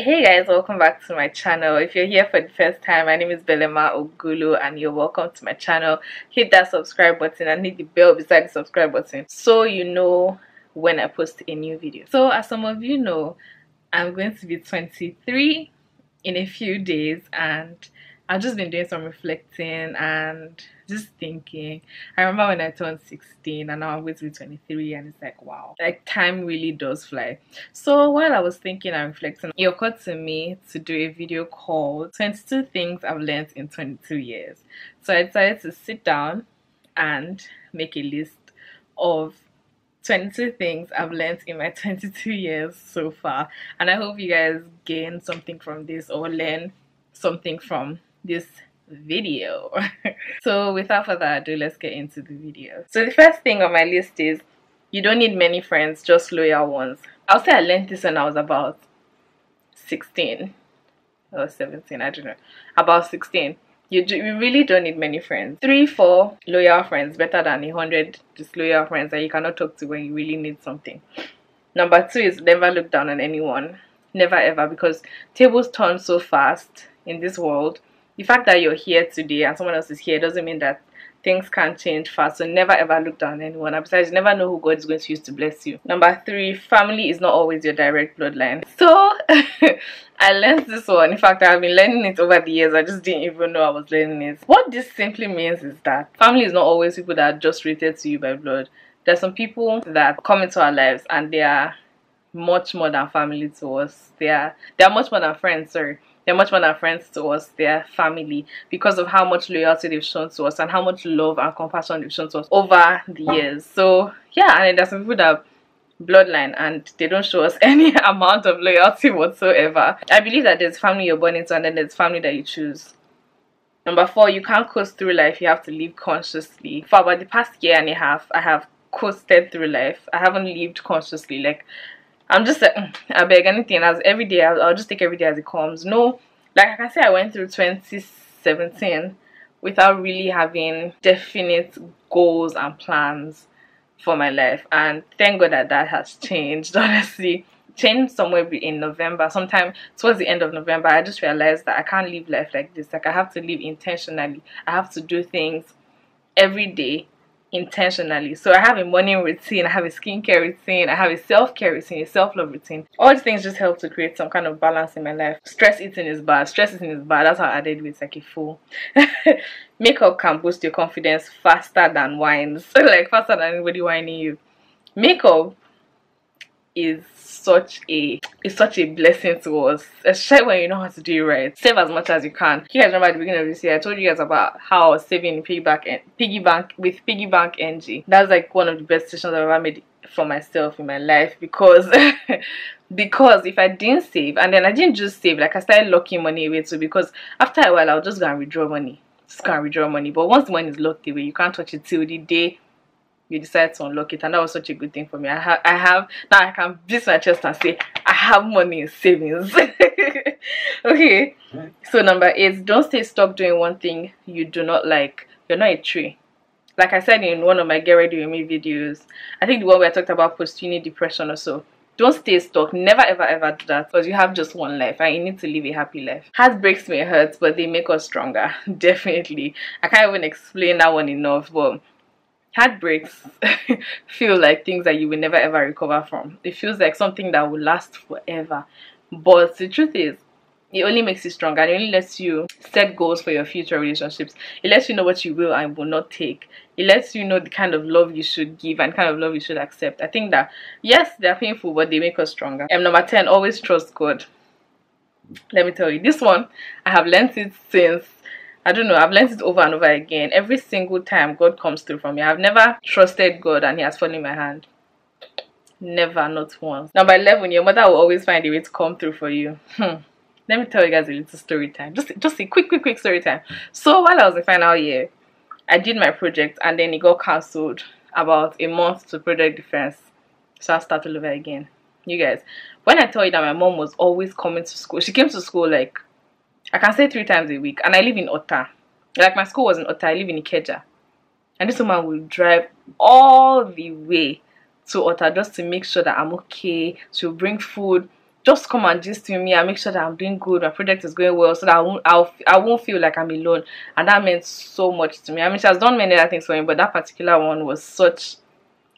Hey guys, welcome back to my channel. If you're here for the first time, my name is Belema Ogulu and you're welcome to my channel. Hit that subscribe button and hit the bell beside the subscribe button so you know when I post a new video. So as some of you know, I'm going to be 23 in a few days and I've just been doing some reflecting and just thinking. I remember when I turned 16 and now I'm going to be 23 and it's like, wow, like time really does fly. So while I was thinking and reflecting, it occurred to me to do a video called 22 Things I've Learned in 22 Years. So I decided to sit down and make a list of 22 things I've learned in my 22 years so far. And I hope you guys gain something from this or learn something from this video. So without further ado, let's get into the video. So the first thing on my list is you don't need many friends, just loyal ones. I'll say I learned this when I was about 16 or 17, I don't know, about 16. You really don't need many friends. 3-4 loyal friends better than 100 disloyal friends that you cannot talk to when you really need something. Number 2 is never look down on anyone, never ever, because tables turn so fast in this world. The fact that you're here today and someone else is here doesn't mean that things can't change fast. So never ever look down on anyone. And besides, you never know who God is going to use to bless you. Number 3, family is not always your direct bloodline. So I learned this one. In fact, I've been learning it over the years. I just didn't even know I was learning it. What this simply means is that family is not always people that are just related to you by blood. There's some people that come into our lives and they are much more than family to us. They are much more than friends, sorry. They're much more than friends to us, they're family, because of how much loyalty they've shown to us and how much love and compassion they've shown to us over the years. So yeah, and there's some people that are bloodline and they don't show us any amount of loyalty whatsoever. I believe that there's family you're born into and then there's family that you choose. Number 4, you can't coast through life, you have to live consciously. For about the past year and a half, I have coasted through life. I haven't lived consciously. Like, I'm just like, I beg anything as every day. I'll just take every day as it comes. No, like I can say I went through 2017 without really having definite goals and plans for my life. And thank God that that has changed, honestly. Changed somewhere in November. Sometime towards the end of November, I just realized that I can't live life like this. Like, I have to live intentionally. I have to do things every day intentionally. So I have a morning routine, I have a skincare routine, I have a self-care routine, a self-love routine. All these things just help to create some kind of balance in my life. Stress eating is bad. Stress eating is bad. That's how I did with, like, a fool. Makeup can boost your confidence faster than wines. Like, faster than anybody whining you. Makeup is such a blessing to us, especially when you know how to do it right. Save as much as you can. You guys remember at the beginning of this year I told you guys about how I was saving in piggy bank with Piggy Bank NG. That's like one of the best decisions I've ever made for myself in my life, because because if I didn't save, and then I didn't just save, like I started locking money away too, because after a while I'll just go and withdraw money. Just go and withdraw money. But once the money is locked away, you can't touch it till the day you decide to unlock it. And that was such a good thing for me. I have now, I can beat my chest and say I have money in savings. Okay, so number 8, don't stay stuck doing one thing you do not like. You're not a tree. Like I said in one of my Get Ready With Me videos, I think the one where I talked about post-uni depression or so. Don't stay stuck. Never ever ever do that, because you have just one life and you need to live a happy life. Heartbreaks may hurt, but they make us stronger. Definitely. I can't even explain that one enough, but heartbreaks feel like things that you will never ever recover from. It feels like something that will last forever. But the truth is, it only makes you stronger. It only lets you set goals for your future relationships. It lets you know what you will and will not take. It lets you know the kind of love you should give and the kind of love you should accept. I think that, yes, they're painful, but they make us stronger. And number 10, always trust God. Let me tell you, this one, I have learned it since, I don't know, I've learned it over and over again. Every single time God comes through for me. I've never trusted God and He has fallen in my hand. Never, not once. Number 11, your mother will always find a way to come through for you. Let me tell you guys a little story time. Just a quick story time. So while I was in final year, I did my project and then it got cancelled about a month to project defense. So I'll start all over again. You guys, when I tell you that my mom was always coming to school, she came to school like, I can say 3 times a week, and I live in Ota. Like, my school was in Ota, I live in Ikeja. And this woman will drive all the way to Ota just to make sure that I'm okay. She'll bring food just come and gist with me and make sure that I'm doing good, my project is going well, so that I won't feel like I'm alone. And that meant so much to me. I mean, she has done many other things for me, but that particular one was such,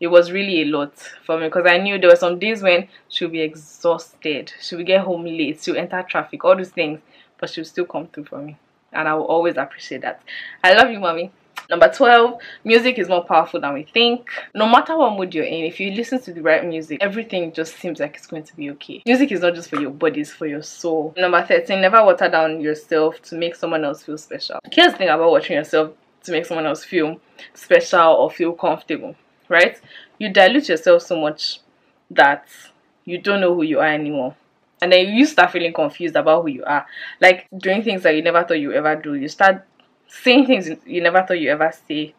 it was really a lot for me, because I knew there were some days when she'll be exhausted, she will get home late, she'll enter traffic, all those things, but she'll still come through for me. And I will always appreciate that. I love you, mommy. Number 12, music is more powerful than we think. No matter what mood you're in, if you listen to the right music, everything just seems like it's going to be okay. Music is not just for your body, it's for your soul. Number 13, never water down yourself to make someone else feel special. Here's the thing about watering yourself to make someone else feel special or feel comfortable, right? You dilute yourself so much that you don't know who you are anymore. And then you start feeling confused about who you are. Like doing things that you never thought you ever do. You start saying things you never thought you ever say,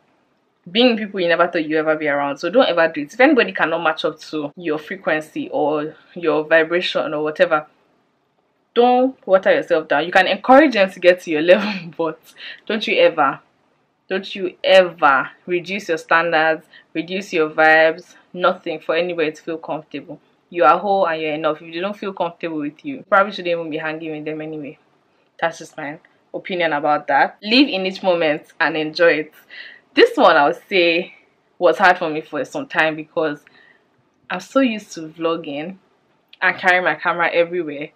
being people you never thought you ever be around. So don't ever do it. If anybody cannot match up to your frequency or your vibration or whatever, don't water yourself down. You can encourage them to get to your level, but don't you ever reduce your standards, reduce your vibes, nothing, for anybody to feel comfortable. You are whole and you're enough. If they don't feel comfortable with you, you probably shouldn't even be hanging with them anyway. That's just mine opinion about that. Live in each moment and enjoy it. This one I would say was hard for me for some time, because I'm so used to vlogging and carrying my camera everywhere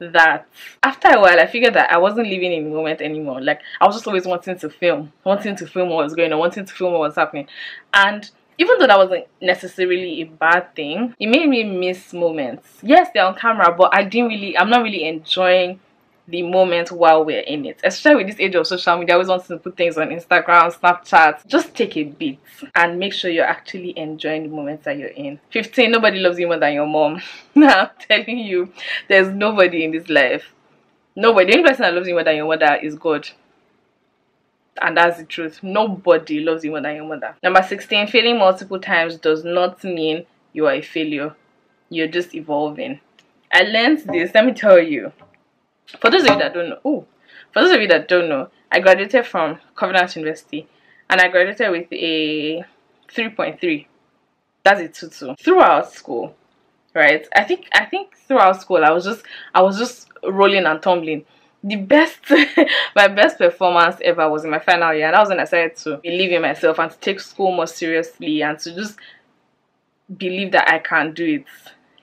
that after a while I figured that I wasn't living in the moment anymore. Like I was just always wanting to film what was going on, wanting to film what was happening. And even though that wasn't necessarily a bad thing, it made me miss moments. Yes, they're on camera, but I'm not really enjoying the moment while we're in it, especially with this age of social media. I always want to put things on Instagram, Snapchat. Just take a beat and make sure you're actually enjoying the moments that you're in. 15, nobody loves you more than your mom. I'm telling you, there's nobody in this life. Nobody. The only person that loves you more than your mother is God. And that's the truth. Nobody loves you more than your mother. Number 16, failing multiple times does not mean you are a failure. You're just evolving. I learned this, let me tell you. For those of you that don't know, I graduated from Covenant University and I graduated with a 3.3. That's a 2.2. Throughout school, right? I think throughout school I was just rolling and tumbling. The best my best performance ever was in my final year, and that was when I started to believe in myself and to take school more seriously and to just believe that I can do it.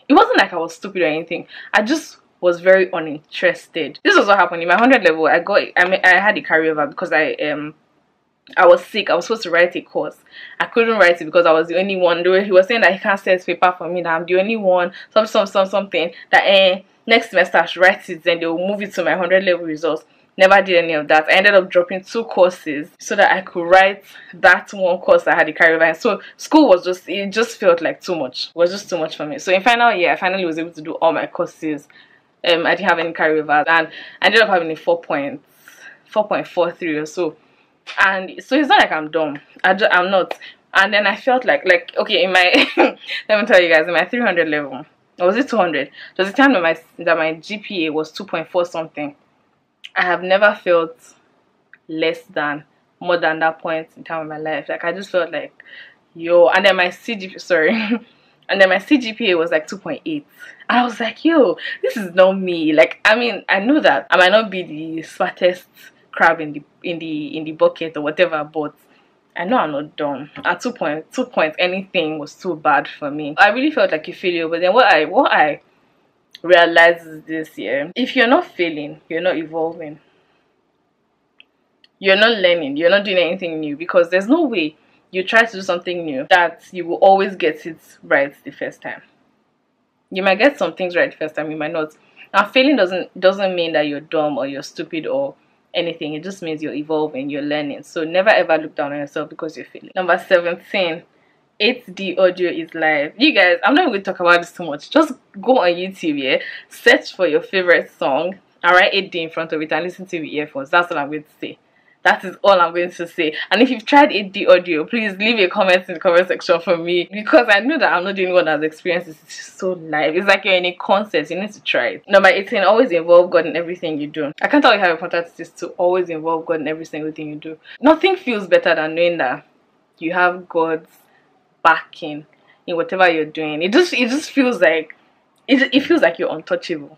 It wasn't like I was stupid or anything. I just was very uninterested. This was what happened in my 100 level. I had a carryover because I was sick. I was supposed to write a course. I couldn't write it because I was the only one. He was saying that he can't send his paper for me, that I'm the only one. Something that next semester I should write it, then they will move it to my 100 level results. Never did any of that. I ended up dropping 2 courses so that I could write that one course I had a carryover. And so school was just, it just felt like too much. It was just too much for me. So in final year, I finally was able to do all my courses. I didn't have any carryovers, and I ended up having a 4.43 or so. And so it's not like I'm dumb. I'm not. And then I felt like okay, in my let me tell you guys, in my 300 level, or was it 200? There was a time that my GPA was 2.4 something. I have never felt less than, more than that point in time of my life. Like I just felt like, yo. And then my CGPA was like 2.8. And I was like, yo, this is not me. Like, I mean, I know that I might not be the smartest crab in the bucket or whatever, but I know I'm not dumb. At 2 points, anything was too bad for me. I really felt like a failure. But then what I realized this year, if you're not failing, you're not evolving. You're not learning. You're not doing anything new, because there's no way you try to do something new that you will always get it right the first time. You might get some things right the first time, you might not. Now, failing doesn't mean that you're dumb or you're stupid or anything. It just means you're evolving, you're learning. So never ever look down on yourself because you're failing. Number 17, 8D audio is live. You guys, I'm not going to talk about this too much. Just go on YouTube, yeah? Search for your favorite song and write 8D in front of it and listen to your earphones. That's what I'm going to say. That is all I'm going to say. And if you've tried 8D audio, please leave a comment in the comment section for me, because I know that I'm not the only one that's experienced this. It's just so live. It's like you're in a concert. You need to try it. Number 18, always involve God in everything you do. I can't tell you how important it is to always involve God in every single thing you do. Nothing feels better than knowing that you have God's backing in whatever you're doing. It just feels like it feels like you're untouchable.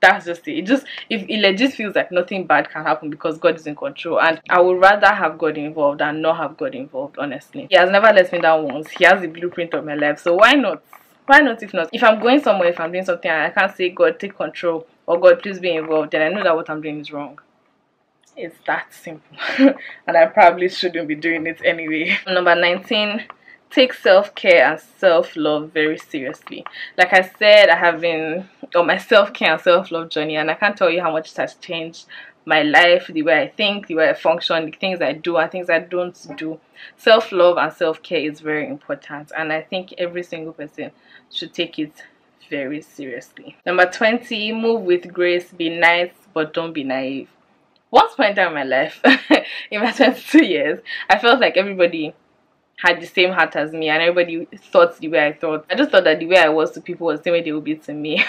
That's just it. It legit feels like nothing bad can happen because God is in control. And I would rather have God involved than not have God involved, honestly. He has never let me down once. He has the blueprint of my life. So why not? Why not if not? If I'm going somewhere, if I'm doing something and I can't say, God, take control, or God, please be involved, then I know that what I'm doing is wrong. It's that simple. And I probably shouldn't be doing it anyway. Number 19. Take self-care and self-love very seriously. Like I said, I have been on my self-care and self-love journey, and I can't tell you how much it has changed my life, the way I think, the way I function, the things I do and things I don't do. Self-love and self-care is very important, and I think every single person should take it very seriously. Number 20, move with grace, be nice, but don't be naive. Once point in my life, in my 22 years, I felt like everybody had the same heart as me, and everybody thought the way I thought. I just thought that the way I was to people was the same way they would be to me.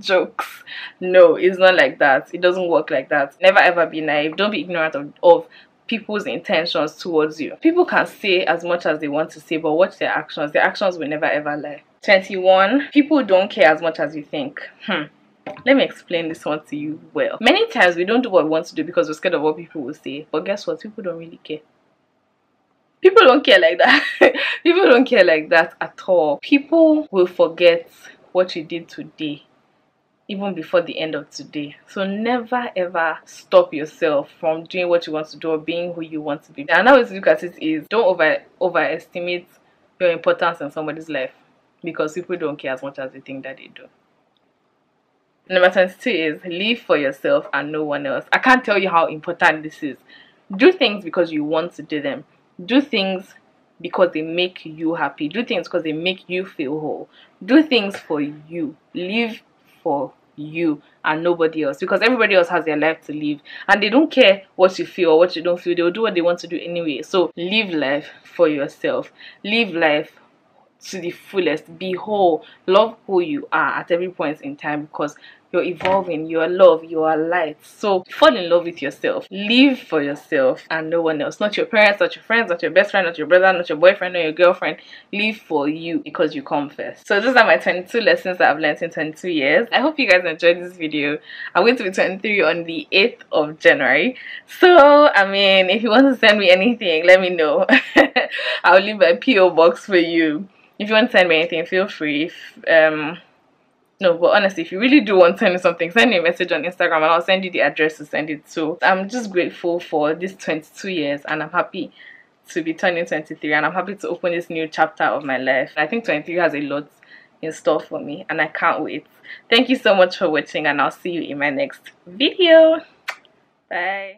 Jokes. No, it's not like that. It doesn't work like that. Never ever be naive. Don't be ignorant of people's intentions towards you. People can say as much as they want to say, but watch their actions. Their actions will never ever lie. 21. People don't care as much as you think. Let me explain this one to you well. Many times we don't do what we want to do because we're scared of what people will say. But guess what? People don't really care. People don't care like that. People don't care like that at all. People will forget what you did today, even before the end of today. So never ever stop yourself from doing what you want to do or being who you want to be. And now, to look at it is, don't overestimate your importance in somebody's life, because people don't care as much as they think that they do. Number 22 is live for yourself and no one else. I can't tell you how important this is. Do things because you want to do them. Do things because they make you happy. Do things because they make you feel whole. Do things for you. Live for you and nobody else, because everybody else has their life to live and they don't care what you feel or what you don't feel. They'll do what they want to do anyway. So live life for yourself. Live life to the fullest. Be whole. Love who you are at every point in time, because you're evolving, you're love, you are light. So fall in love with yourself. Live for yourself and no one else. Not your parents, not your friends, not your best friend, not your brother, not your boyfriend or your girlfriend. Live for you, because you come first. So those are my 22 lessons that I've learned in 22 years. I hope you guys enjoyed this video. I'm going to be 23 on the 8th of January. So, I mean, if you want to send me anything, let me know. I'll leave my P.O. box for you. If you want to send me anything, feel free. No, but honestly, if you really do want to send me something, send me a message on Instagram and I'll send you the address to send it to. I'm just grateful for these 22 years, and I'm happy to be turning 23, and I'm happy to open this new chapter of my life. I think 23 has a lot in store for me, and I can't wait. Thank you so much for watching, and I'll see you in my next video. Bye.